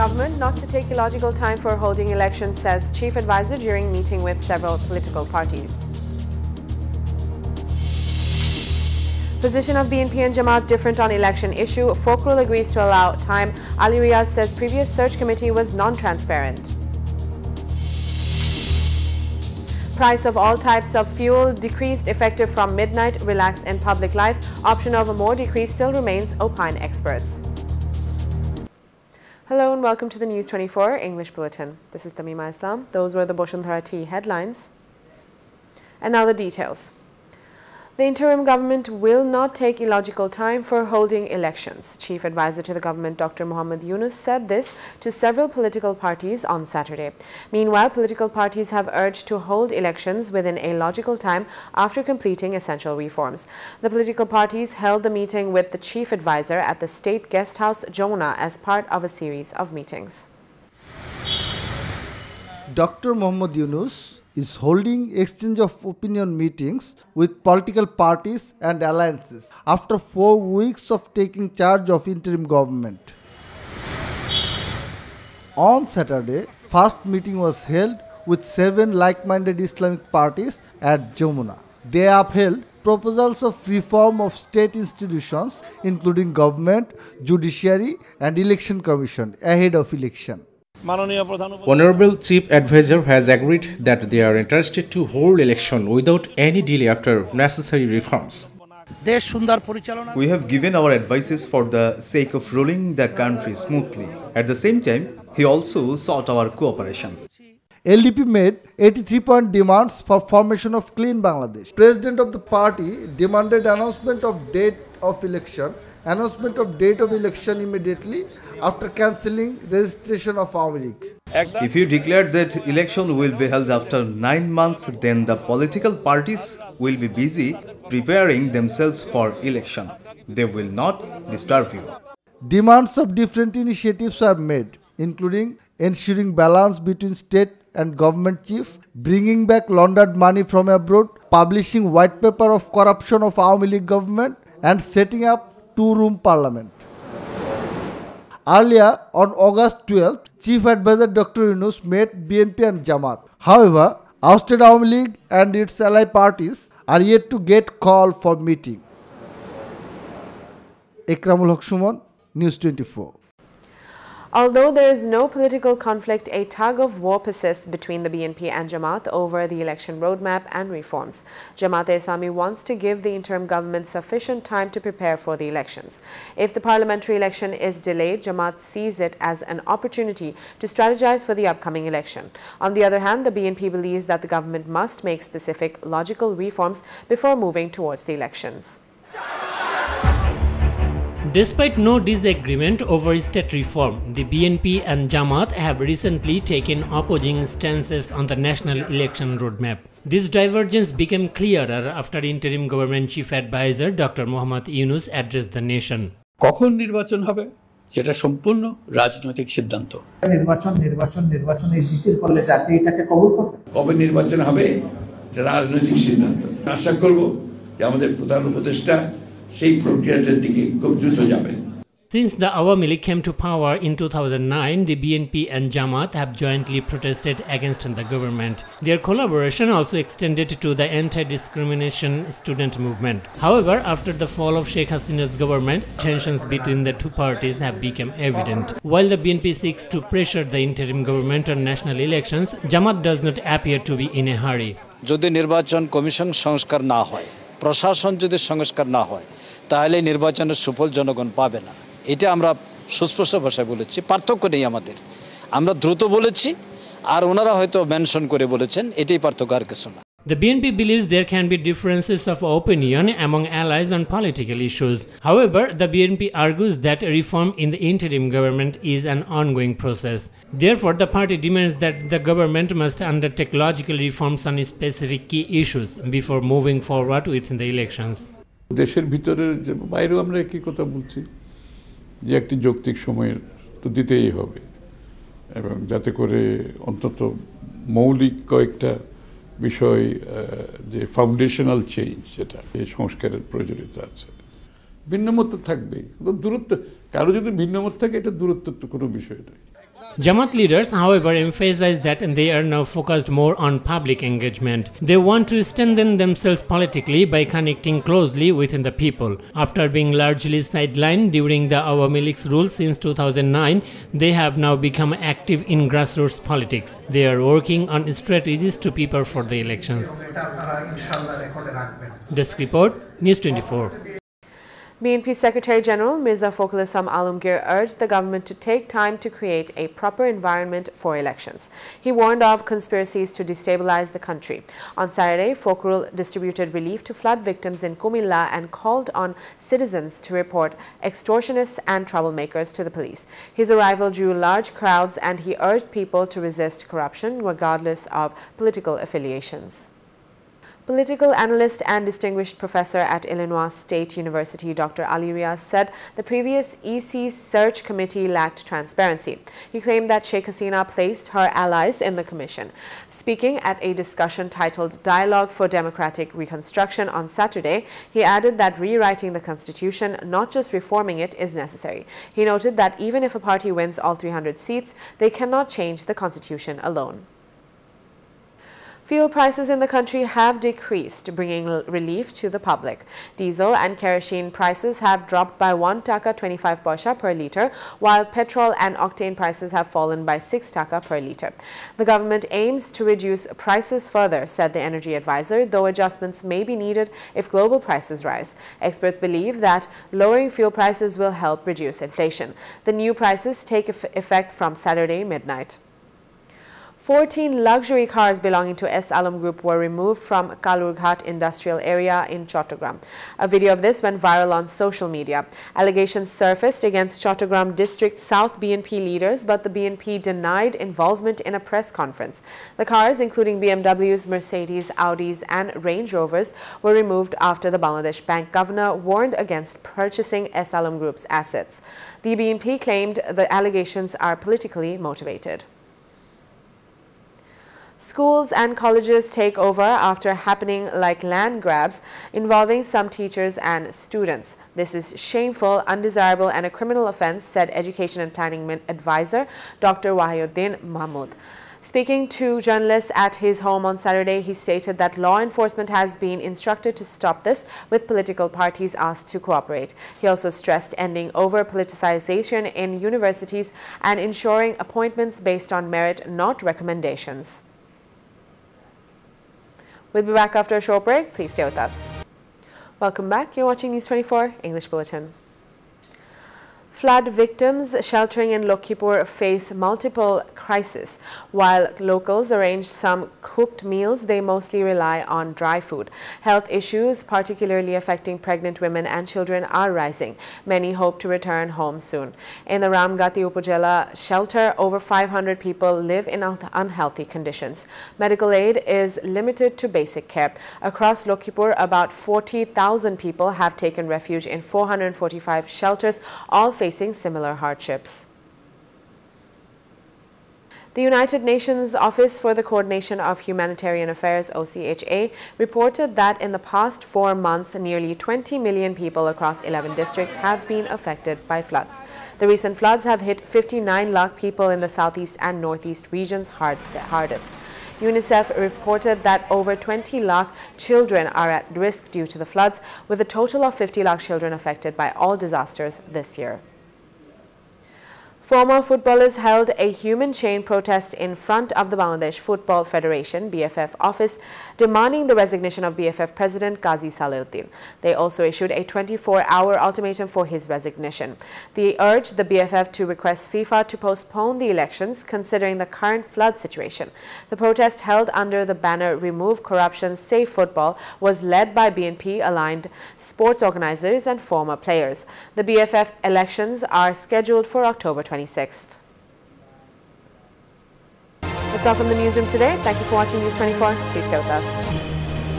government not to take illogical time for holding elections, says chief advisor during meeting with several political parties. Position of BNP and Jamaat different on election issue. Fakhrul agrees to allow time. Ali Riaz says previous search committee was non-transparent. Price of all types of fuel decreased effective from midnight. Relax in public life. Option of a more decrease still remains, opine experts. Hello and welcome to the News24 English Bulletin. This is Tamima Islam. Those were the Boshontharati headlines. And now the details. The interim government will not take illogical time for holding elections. Chief advisor to the government Dr. Muhammad Yunus said this to several political parties on Saturday. Meanwhile, political parties have urged to hold elections within a logical time after completing essential reforms. The political parties held the meeting with the chief advisor at the state guest house Jonah as part of a series of meetings. Dr. Muhammad Yunus is holding exchange of opinion meetings with political parties and alliances after 4 weeks of taking charge of interim government. On Saturday, first meeting was held with 7 like-minded Islamic parties at Jamuna. They upheld proposals of reform of state institutions including government, judiciary and election commission ahead of election. Honorable Chief Advisor has agreed that they are interested to hold election without any delay after necessary reforms. We have given our advices for the sake of ruling the country smoothly. At the same time, he also sought our cooperation. LDP made 83 demands for formation of clean Bangladesh. President of the party demanded announcement of date of election. Announcement of date of election immediately after cancelling registration of Awami League. If you declare that election will be held after 9 months, then the political parties will be busy preparing themselves for election. They will not disturb you. Demands of different initiatives are made, including ensuring balance between state and government chief, bringing back laundered money from abroad, publishing white paper of corruption of Awami League government, and setting up two-room parliament. Earlier, on August 12th, Chief Advisor Dr. Yunus met BNP and Jamaat. However, ousted Awami League and its ally parties are yet to get call for meeting. Ekramul Hoshumon, News24. Although there is no political conflict, a tug-of-war persists between the BNP and Jamaat over the election roadmap and reforms. Jamaat-e-Islami wants to give the interim government sufficient time to prepare for the elections. If the parliamentary election is delayed, Jamaat sees it as an opportunity to strategize for the upcoming election. On the other hand, the BNP believes that the government must make specific, logical reforms before moving towards the elections. Despite no disagreement over state reform, the BNP and Jamaat have recently taken opposing stances on the national election roadmap. This divergence became clearer after interim government chief advisor Dr. Muhammad Yunus addressed the nation. Since the Awami League came to power in 2009, the BNP and Jamaat have jointly protested against the government. Their collaboration also extended to the anti-discrimination student movement. However, after the fall of Sheikh Hasina's government, tensions between the two parties have become evident. While the BNP seeks to pressure the interim government on national elections, Jamaat does not appear to be in a hurry. প্রশাসন যদি সংস্কার না হয় তাহলে নির্বাচনের সুফল জনগণ পাবে না এটা আমরা সুস্পষ্ট ভাষায় বলেছি পার্থক্য নেই আমাদের আমরা দ্রুত বলেছি আর ওনারা হয়তো মেনশন করে বলেছেন এটাই পার্থক্য আর কিছু না. The BNP believes there can be differences of opinion among allies on political issues. However, the BNP argues that reform in the interim government is an ongoing process. Therefore, the party demands that the government must undertake logical reforms on specific key issues before moving forward within the elections. দেশের ভিতরে বাইরে আমরা কি কথা বলছি যে একটা যৌক্তিক সময় তো দিতেই হবে এবং যাতে করে অন্তত মৌলিক কয়েকটা বিষয় যে ফাউন্ডেশনাল চেঞ্জ সেটা এই সংস্কারের প্রয়োজনীয়তা আছে ভিন্নমত থাকবে কিন্তু দূরত্ব কারো যদি ভিন্নমত থাকে এটা দূরত্বের তো কোনো বিষয় নয়. Jamaat leaders, however, emphasized that they are now focused more on public engagement. They want to strengthen themselves politically by connecting closely with the people. After being largely sidelined during the Awami League's rule since 2009, they have now become active in grassroots politics. They are working on strategies to prepare for the elections. Desk report, News24. BNP Secretary-General Mirza Fakhrul Islam Alamgir urged the government to take time to create a proper environment for elections. He warned of conspiracies to destabilize the country. On Saturday, Fakhrul distributed relief to flood victims in Kumilla and called on citizens to report extortionists and troublemakers to the police. His arrival drew large crowds and he urged people to resist corruption regardless of political affiliations. Political analyst and distinguished professor at Illinois State University, Dr. Ali Riaz, said the previous EC search committee lacked transparency. He claimed that Sheikh Hasina placed her allies in the commission. Speaking at a discussion titled Dialogue for Democratic Reconstruction on Saturday, he added that rewriting the constitution, not just reforming it, is necessary. He noted that even if a party wins all 300 seats, they cannot change the constitution alone. Fuel prices in the country have decreased, bringing relief to the public. Diesel and kerosene prices have dropped by 1 taka 25 paisa per litre, while petrol and octane prices have fallen by 6 taka per litre. The government aims to reduce prices further, said the energy advisor, though adjustments may be needed if global prices rise. Experts believe that lowering fuel prices will help reduce inflation. The new prices take effect from Saturday midnight. 14 luxury cars belonging to S Alam Group were removed from Kalurghat industrial area in Chottogram. A video of this went viral on social media. Allegations surfaced against Chottogram District South BNP leaders, but the BNP denied involvement in a press conference. The cars, including BMWs, Mercedes, Audis and Range Rovers, were removed after the Bangladesh Bank governor warned against purchasing S Alam Group's assets. The BNP claimed the allegations are politically motivated. Schools and colleges take over after happening like land grabs involving some teachers and students. This is shameful, undesirable and a criminal offense, said Education and Planning Advisor Dr. Wahiuddin Mahmood. Speaking to journalists at his home on Saturday, he stated that law enforcement has been instructed to stop this, with political parties asked to cooperate. He also stressed ending over-politicization in universities and ensuring appointments based on merit, not recommendations. We'll be back after a short break. Please stay with us. Welcome back. You're watching News24 English Bulletin. Flood victims sheltering in Lokipur face multiple crises. While locals arrange some cooked meals, they mostly rely on dry food. Health issues, particularly affecting pregnant women and children, are rising. Many hope to return home soon. In the Ramgati Upazila shelter, over 500 people live in unhealthy conditions. Medical aid is limited to basic care. Across Lokipur, about 40,000 people have taken refuge in 445 shelters, all facing similar hardships. The United Nations Office for the Coordination of Humanitarian Affairs, OCHA, reported that in the past 4 months, nearly 20 million people across 11 districts have been affected by floods. The recent floods have hit 59 lakh people in the southeast and northeast regions hardest. UNICEF reported that over 20 lakh children are at risk due to the floods, with a total of 50 lakh children affected by all disasters this year. Former footballers held a human chain protest in front of the Bangladesh Football Federation (BFF) office, demanding the resignation of BFF President Kazi Salahuddin. They also issued a 24-hour ultimatum for his resignation. They urged the BFF to request FIFA to postpone the elections, considering the current flood situation. The protest, held under the banner "Remove Corruption, Save Football," was led by BNP-aligned sports organizers and former players. The BFF elections are scheduled for October 26th. That's all from the newsroom today. Thank you for watching News24. Please stay with us.